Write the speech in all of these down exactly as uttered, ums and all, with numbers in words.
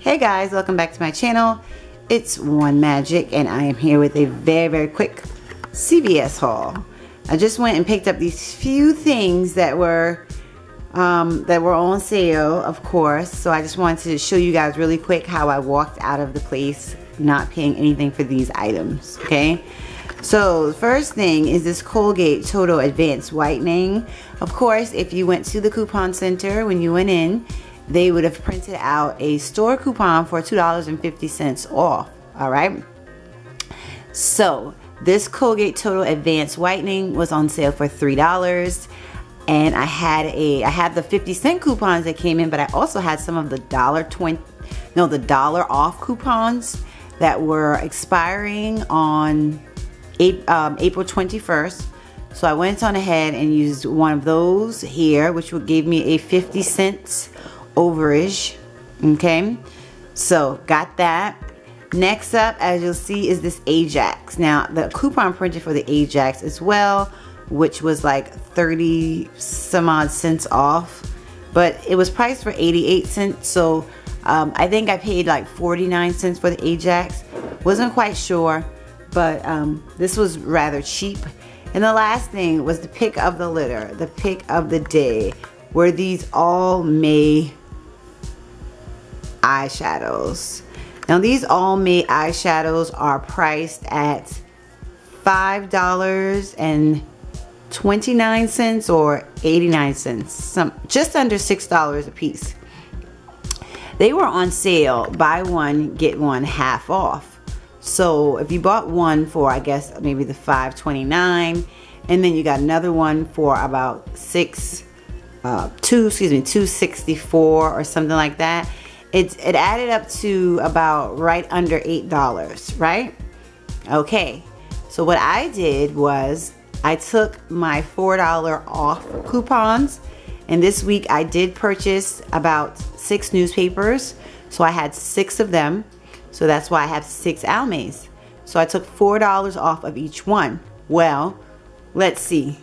Hey guys, welcome back to my channel. It's One Magic and I am here with a very very quick C V S haul. I just went and picked up these few things that were um, that were on sale, of course, so I just wanted to show you guys really quick how I walked out of the place not paying anything for these items, okay? So the first thing is this Colgate Total Advanced Whitening. Of course, if you went to the coupon center when you went in, they would have printed out a store coupon for two dollars and fifty cents off, all right? So this Colgate Total Advanced Whitening was on sale for three dollars, and I had a, I had the fifty cent coupons that came in, but I also had some of the dollar twenty, no, the dollar off coupons that were expiring on um, April twenty-first. So I went on ahead and used one of those here, which gave me a fifty cents overage, okay? So got that. Next up, as you'll see, is this Ajax. Now the coupon printed for the Ajax as well, which was like thirty some odd cents off, but it was priced for eighty-eight cents. So um, I think I paid like forty-nine cents for the Ajax, wasn't quite sure, but um, this was rather cheap. And the last thing was the pick of the litter, the pick of the day, were these Almay eyeshadows. Now these Almay eyeshadows are priced at five dollars and twenty-nine cents or eighty-nine cents, some just under six dollars a piece. They were on sale, buy one get one half off. So if you bought one for, I guess, maybe the five twenty-nine, and then you got another one for about six, uh, two, excuse me, two sixty-four or something like that. It, it added up to about right under eight dollars, right? Okay, so what I did was I took my four dollar off coupons, and this week I did purchase about six newspapers, so I had six of them. So that's why I have six Almays. So I took four dollars off of each one. Well, let's see.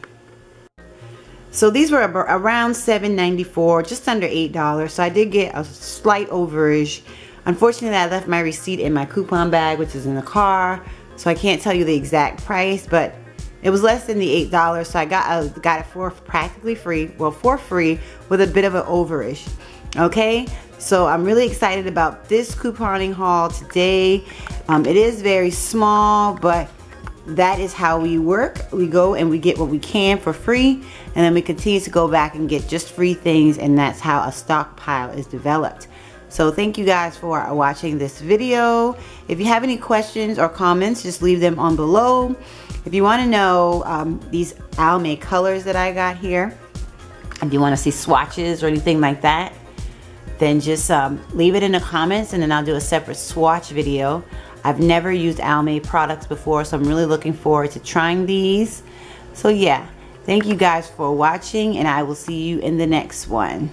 So these were around seven ninety-four, just under eight dollars. So I did get a slight overage. Unfortunately, I left my receipt in my coupon bag, which is in the car. So I can't tell you the exact price, but it was less than the eight dollars. So I got, I got it for practically free, well, for free with a bit of an overage. Okay, so I'm really excited about this couponing haul today. Um, it is very small, but that is how we work. We go and we get what we can for free, and then we continue to go back and get just free things, and that's how a stockpile is developed. So thank you guys for watching this video. If you have any questions or comments, just leave them on below. If you want to know um, these Almay colors that I got here, if you want to see swatches or anything like that, then just um, leave it in the comments, and then I'll do a separate swatch video. I've never used Almay products before, so I'm really looking forward to trying these. So yeah, thank you guys for watching, and I will see you in the next one.